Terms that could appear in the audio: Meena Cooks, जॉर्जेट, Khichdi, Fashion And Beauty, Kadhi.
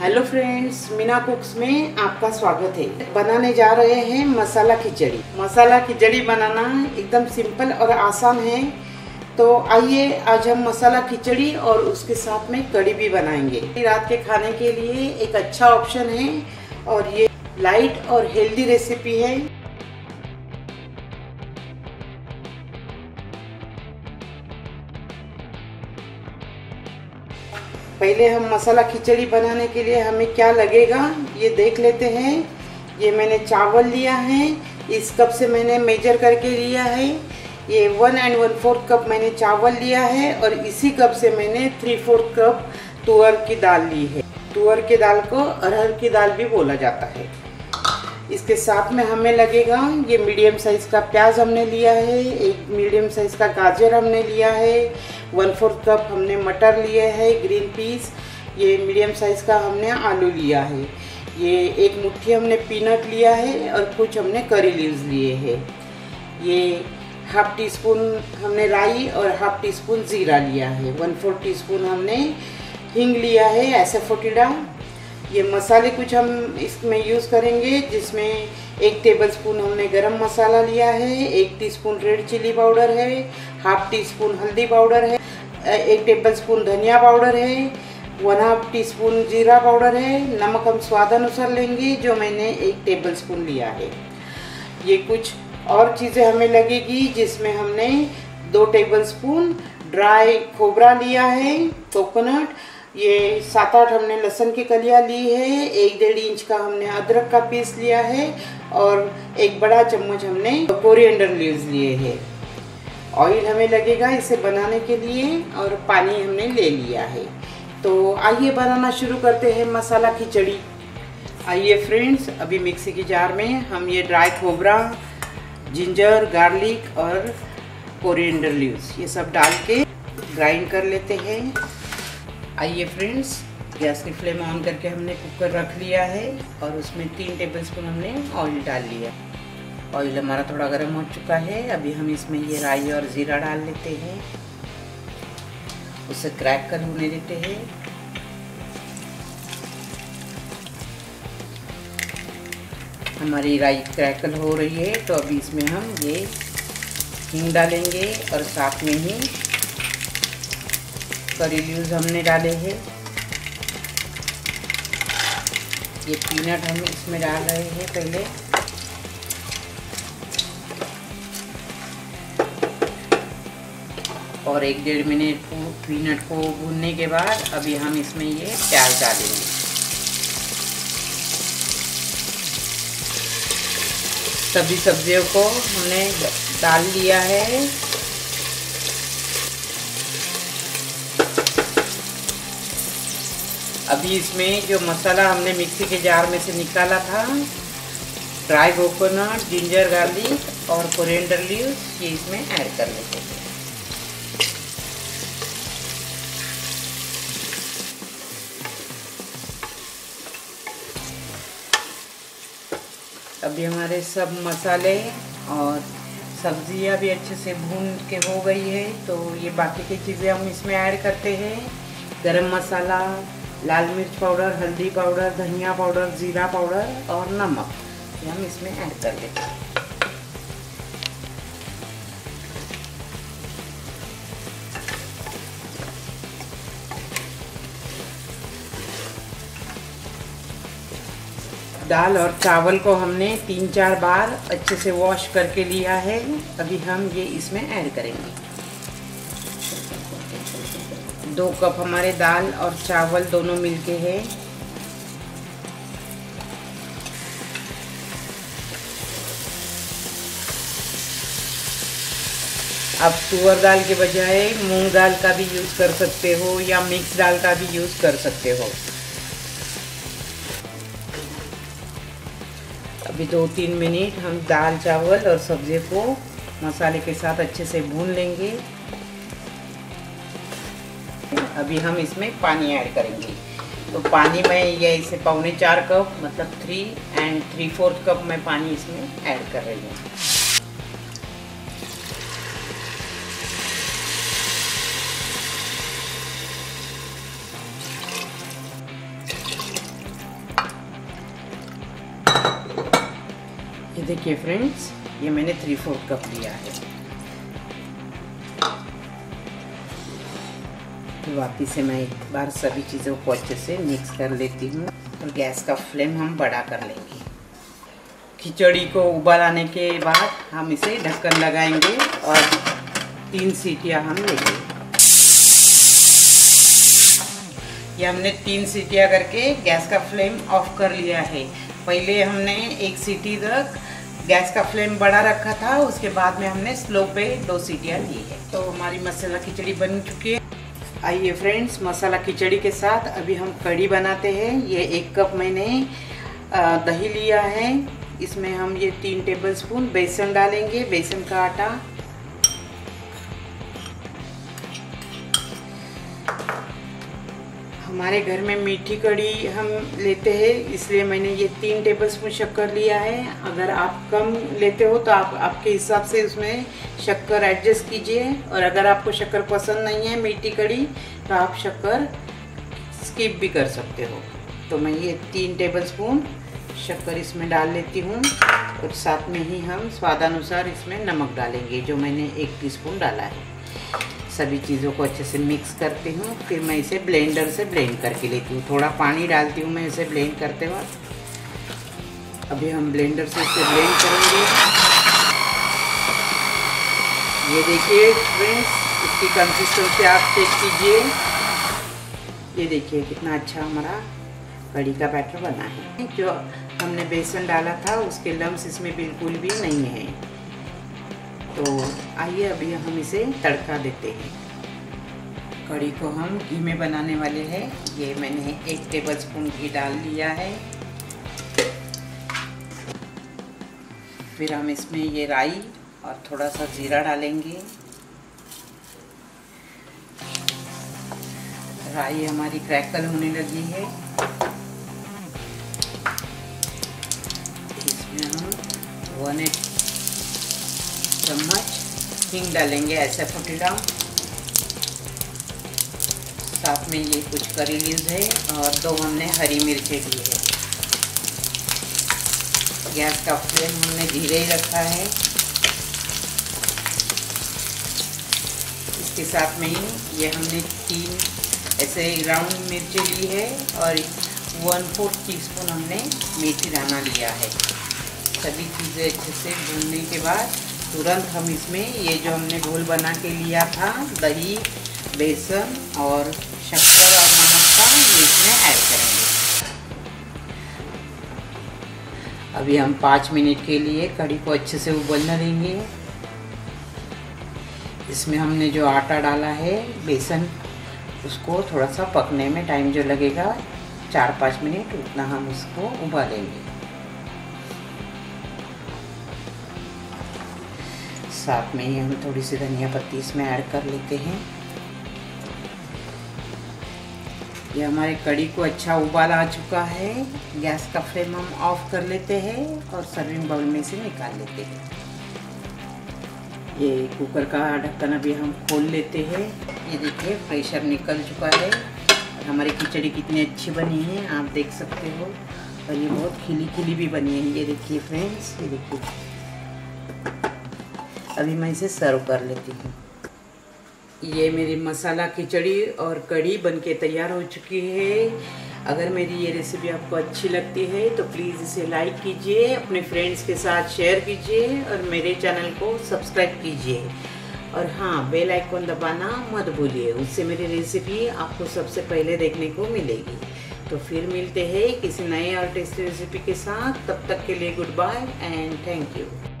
Hello friends, Meena कुक्स में आपका स्वागत है। बनाने जा रहे हैं मसाला खिचड़ी। मसाला खिचड़ी बनाना एकदम सिंपल और आसान है। तो आइए आज हम मसाला खिचड़ी और उसके साथ में कड़ी भी बनाएंगे। रात के खाने के लिए एक अच्छा ऑप्शन है और ये लाइट और हेल्दी रेसिपी है। पहले हम मसाला खिचड़ी बनाने के लिए हमें क्या लगेगा ये देख लेते हैं। ये मैंने चावल लिया है, इस कप से मैंने मेजर करके लिया है। ये 1 1/4 कप मैंने चावल लिया है और इसी कप से मैंने 3/4 कप तुअर की दाल ली है। तुअर की दाल को अरहर की दाल भी बोला जाता है। इसके साथ में हमें लगेगा ये मीडियम साइज़ का प्याज हमने लिया है, एक मीडियम साइज़ का गाजर हमने लिया है, 1/4 कप हमने मटर लिए है ग्रीन पीस, ये मीडियम साइज़ का हमने आलू लिया है, ये एक मुट्ठी हमने पीनट लिया है और कुछ हमने करी लीव्स लिए हैं, ये 1/2 टीस्पून हमने राई और 1/2 टीस्पून जीरा लिया है, 1/4 टीस्पून हमने हींग लिया है एसाफोटिडा। ये मसाले कुछ हम इसमें यूज़ करेंगे जिसमें 1 टेबलस्पून हमने गरम मसाला लिया है, 1 टीस्पून रेड चिली पाउडर है, 1/2 टीस्पून हल्दी पाउडर है, 1 टेबलस्पून धनिया पाउडर है, 1/2 टीस्पून जीरा पाउडर है। नमक हम स्वाद अनुसार लेंगे जो मैंने 1 टेबलस्पून लिया है। ये कुछ और चीज़ें हमें लगेगी जिसमें हमने 2 टेबलस्पून ड्राई खोबरा लिया है, कोकोनट, ये 7-8 हमने लहसुन की कलियाँ ली है, 1 डेढ़ इंच का हमने अदरक का पीस लिया है और 1 बड़ा चम्मच हमने कोरिएंडर लीव्स लिए हैं। ऑयल हमें लगेगा इसे बनाने के लिए और पानी हमने ले लिया है। तो आइए बनाना शुरू करते हैं मसाला खिचड़ी। आइए फ्रेंड्स, अभी मिक्सी के जार में हम ये ड्राई खोबरा, जिंजर, गार्लिक और कोरिएंडर लीव्स ये सब डाल के ग्राइंड कर लेते हैं। आइए फ्रेंड्स, गैस की फ्लेम ऑन करके हमने कुकर रख लिया है और उसमें 3 टेबलस्पून हमने ऑयल डाल लिया। ऑयल हमारा थोड़ा गर्म हो चुका है। अभी हम इसमें ये राई और जीरा डाल लेते हैं, उसे क्रैक कर होने देते हैं। हमारी राई क्रैकल हो रही है तो अभी इसमें हम ये हींग डालेंगे और साथ में ही करी लीव्स हमने डाले हैं, ये पीनट हम इसमें डाल रहे हैं। पहले और 1 डेढ़ मिनट को पीनट को भूनने के बाद अभी हम इसमें ये प्याज डालेंगे। सभी सब्जियों को हमने डाल लिया है। अभी इसमें जो मसाला हमने मिक्सी के जार में से निकाला था, ड्राई कोकोनट, जिंजर, गार्लिक और कोरिएंडर लीव्स, ये इसमें ऐड कर लेते हैं। अभी हमारे सब मसाले और सब्जियां भी अच्छे से भून के हो गई है तो ये बाकी की चीज़ें हम इसमें ऐड करते हैं। गरम मसाला, लाल मिर्च पाउडर, हल्दी पाउडर, धनिया पाउडर, जीरा पाउडर और नमक, ये हम इसमें ऐड कर देते हैं। दाल और चावल को हमने 3-4 बार अच्छे से वॉश करके लिया है। अभी हम ये इसमें ऐड करेंगे। 2 कप हमारे दाल और चावल दोनों मिलके है। आप तुअर दाल के बजाय मूंग दाल का भी यूज़ कर सकते हो या मिक्स दाल का भी यूज़ कर सकते हो। अभी 2-3 मिनट हम दाल, चावल और सब्जी को मसाले के साथ अच्छे से भून लेंगे। अभी हम इसमें पानी ऐड करेंगे। तो पानी में ये इसे 3 4 कप, मतलब 3 3/4 कप मैं पानी इसमें ऐड कर रही हूँ। देखिए फ्रेंड्स, ये मैंने 3/4 कप लिया है। तो वापस से मैं एक बार सभी चीज़ों को अच्छे से मिक्स कर लेती हूँ और गैस का फ्लेम हम बड़ा कर लेंगे। खिचड़ी को उबाल आने के बाद हम इसे ढक्कन लगाएंगे और 3 सीटियाँ हम लेंगे। ये हमने 3 सीटियाँ करके गैस का फ्लेम ऑफ कर लिया है। पहले हमने 1 सीटी तक गैस का फ्लेम बड़ा रखा था, उसके बाद में हमने स्लो पे 2 सीटियाँ ली है। तो हमारी मसाला खिचड़ी बन चुकी है। आइए फ्रेंड्स, मसाला खिचड़ी के साथ अभी हम कढ़ी बनाते हैं। ये 1 कप मैंने दही लिया है, इसमें हम ये 3 टेबलस्पून बेसन डालेंगे, बेसन का आटा। हमारे घर में मीठी कढ़ी हम लेते हैं, इसलिए मैंने ये 3 टेबलस्पून शक्कर लिया है। अगर आप कम लेते हो तो आप आपके हिसाब से उसमें शक्कर एडजस्ट कीजिए, और अगर आपको शक्कर पसंद नहीं है मीठी कढ़ी तो आप शक्कर स्किप भी कर सकते हो। तो मैं ये 3 टेबलस्पून शक्कर इसमें डाल लेती हूँ और साथ में ही हम स्वादानुसार इसमें नमक डालेंगे, जो मैंने 1 टीस्पून डाला है। सभी चीज़ों को अच्छे से मिक्स करती हूँ, फिर मैं इसे ब्लेंडर से ब्लेंड करके लेती हूँ। थोड़ा पानी डालती हूँ मैं इसे ब्लेंड करते वक्त। अभी हम ब्लेंडर से इसे ब्लेंड करेंगे। ये देखिए फ्रेंड्स, इसकी कंसिस्टेंसी आप चेक कीजिए। ये देखिए कितना अच्छा हमारा कढ़ी का बैटर बना है। जो हमने बेसन डाला था उसके लम्स इसमें बिल्कुल भी नहीं है। तो आइए अभी हम इसे तड़का देते हैं। कढ़ी को हम घी में बनाने वाले हैं। ये मैंने 1 टेबलस्पून घी डाल लिया है। फिर हम इसमें ये राई और थोड़ा सा जीरा डालेंगे। राई हमारी क्रैकल होने लगी है, इसमें हम 1 चम्मच हिंग डालेंगे, ऐसा फोटीडा। साथ में ये कुछ करी लीव्स है और 2 हमने हरी मिर्चें दी है। गैस का फ्लेम हमने धीरे ही रखा है। इसके साथ में ही ये हमने 3 ऐसे राउंड मिर्चें ली है और 1/4 टीस्पून हमने मेथी दाना लिया है। सभी चीज़ें अच्छे से भूनने के बाद तुरंत हम इसमें ये जो हमने घोल बना के लिया था, दही, बेसन और शक्कर और नमक का, ये इसमें ऐड करेंगे। अभी हम 5 मिनट के लिए कढ़ी को अच्छे से उबलने देंगे। इसमें हमने जो आटा डाला है, बेसन, उसको थोड़ा सा पकने में टाइम जो लगेगा 4-5 मिनट, उतना हम उसको उबालेंगे। साथ में ही हम थोड़ी सी धनिया पत्ती इसमें ऐड कर लेते हैं। ये हमारे कढ़ी को अच्छा उबाल आ चुका है। गैस का फ्लेम हम ऑफ कर लेते हैं और सर्विंग बाउल में से निकाल लेते हैं। ये कुकर का ढक्कन अभी हम खोल लेते हैं। ये देखिए प्रेशर निकल चुका है। हमारी खिचड़ी कितनी अच्छी बनी है आप देख सकते हो, और ये बहुत खिली खिली भी बनी है। ये देखिए फ्रेंड्स, ये देखिए। अभी मैं इसे सर्व कर लेती हूँ। ये मेरी मसाला खिचड़ी और कढ़ी बनके तैयार हो चुकी है। अगर मेरी ये रेसिपी आपको अच्छी लगती है तो प्लीज़ इसे लाइक कीजिए, अपने फ्रेंड्स के साथ शेयर कीजिए और मेरे चैनल को सब्सक्राइब कीजिए। और हाँ, बेल आइकॉन दबाना मत भूलिए, उससे मेरी रेसिपी आपको सबसे पहले देखने को मिलेगी। तो फिर मिलते हैं किसी नए और टेस्टी रेसिपी के साथ। तब तक के लिए good bye and thank you.